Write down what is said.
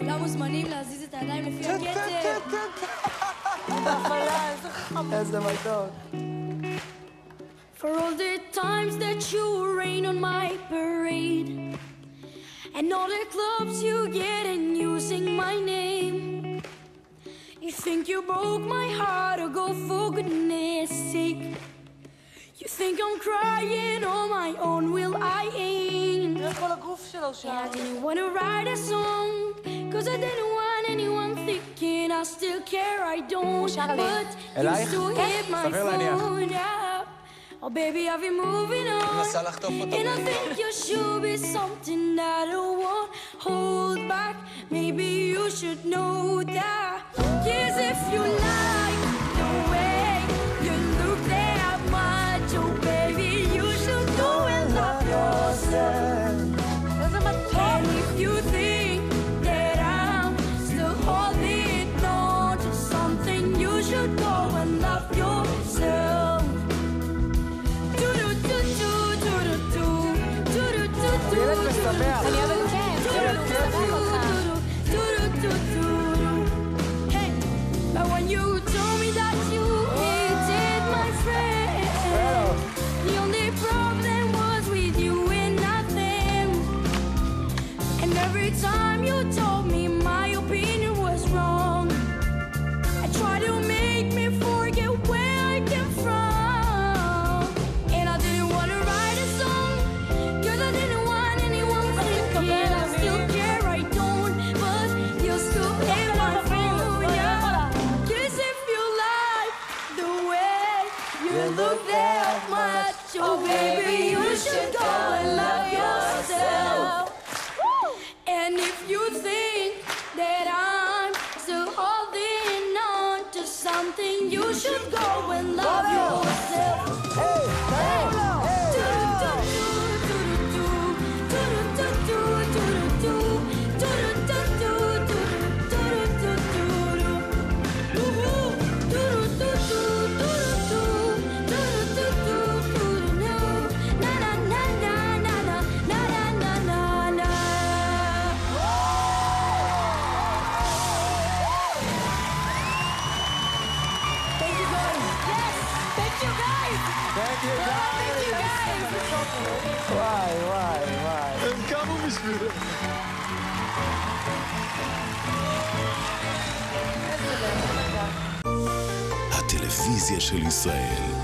לא מוזמנים להזיז את הידיים לפי הכתר. איזה מתוק. For all the times that you rain on my parade, and all the clubs you get in using my name. You think you broke my heart, oh go for goodness sake. You think I'm crying on my own, will I ain't. Yeah, I didn't want to write a song, cause I didn't want anyone thinking I still care, I don't. But you still hit my phone, yeah. Oh baby, I've been moving on, and I think you should be something that I won't hold back. Maybe you should know that. Yes, if you like the way you look that much, oh baby, you should go and love yourself. And if you think that I'm still holding on to something, you should go and love yourself. הטלוויזיה של ישראל.